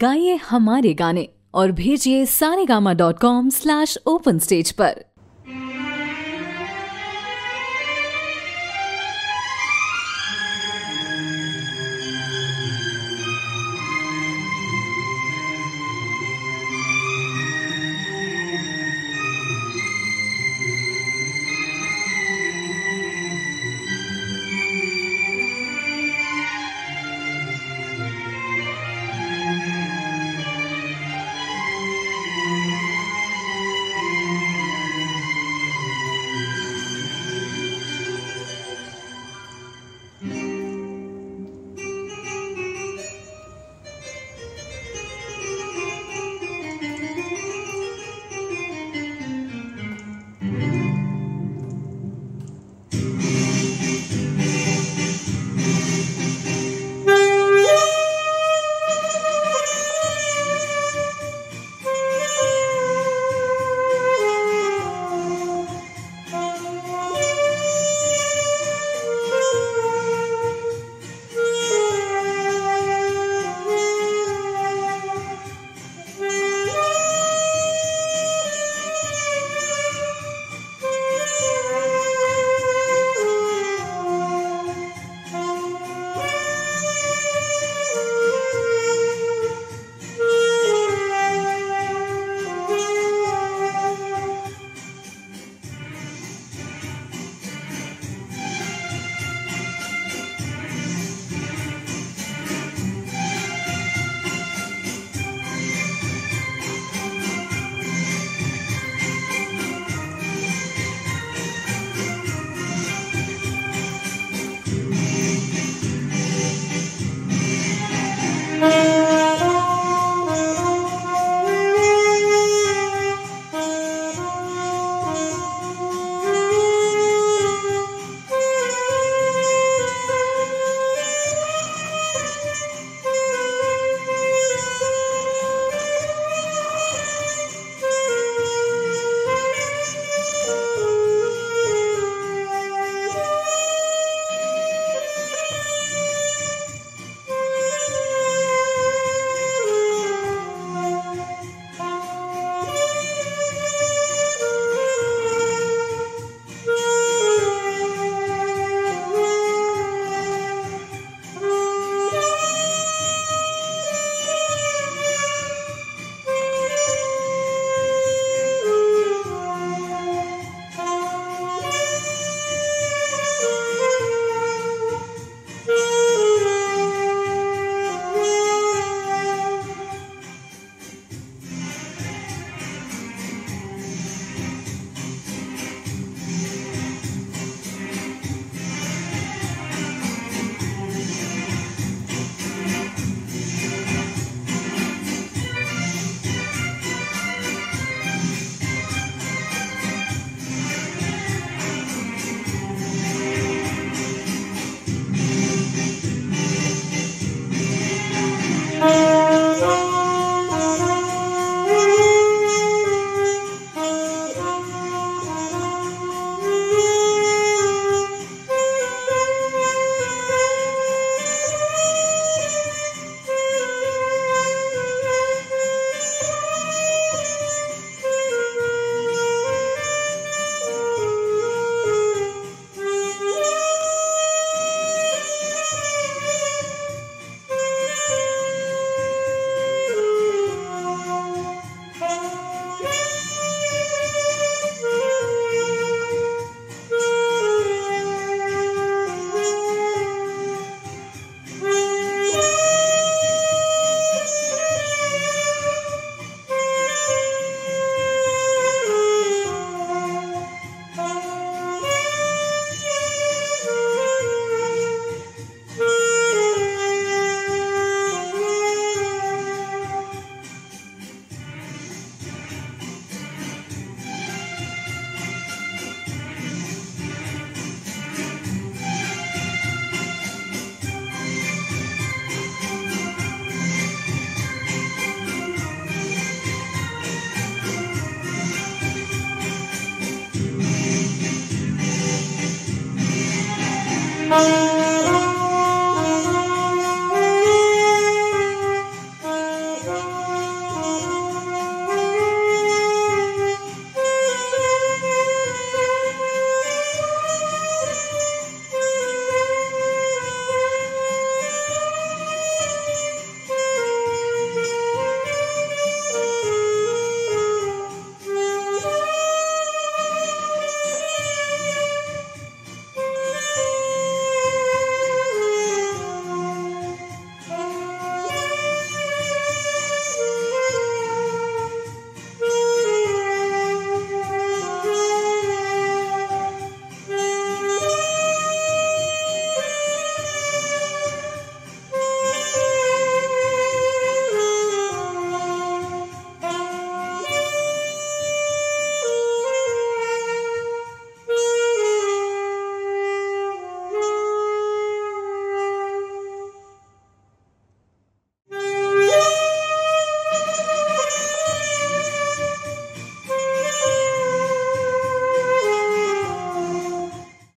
गाइए हमारे गाने और भेजिए सारेगामा.com/ओपन स्टेज पर।